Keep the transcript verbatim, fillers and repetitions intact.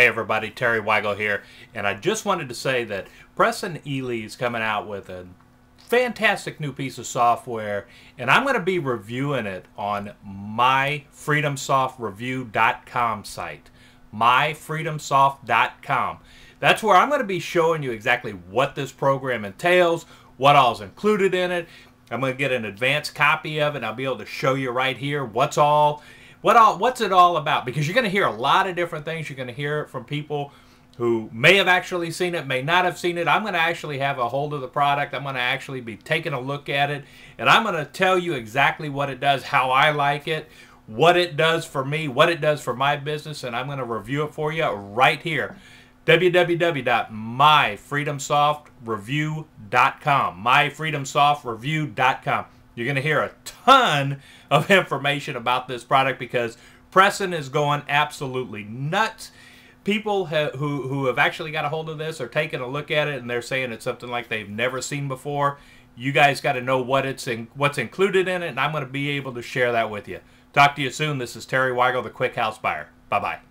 Hey everybody, Terry Weigel here, and I just wanted to say that Preston Ely is coming out with a fantastic new piece of software, and I'm going to be reviewing it on my freedom soft review dot com site. my freedom soft dot com. That's where I'm going to be showing you exactly what this program entails, what all's included in it. I'm going to get an advanced copy of it. I'll be able to show you right here what's all What all, what's it all about? Because you're going to hear a lot of different things. You're going to hear it from people who may have actually seen it, may not have seen it. I'm going to actually have a hold of the product. I'm going to actually be taking a look at it. And I'm going to tell you exactly what it does, how I like it, what it does for me, what it does for my business. And I'm going to review it for you right here. w w w dot my freedom soft review dot com. my freedom soft review dot com. You're going to hear a ton of information about this product because Preston is going absolutely nuts. People ha who, who have actually got a hold of this are taking a look at it and they're saying it's something like they've never seen before. You guys got to know what it's in, what's included in it, and I'm going to be able to share that with you. Talk to you soon. This is Terry Weigel, the Quick House Buyer. Bye-bye.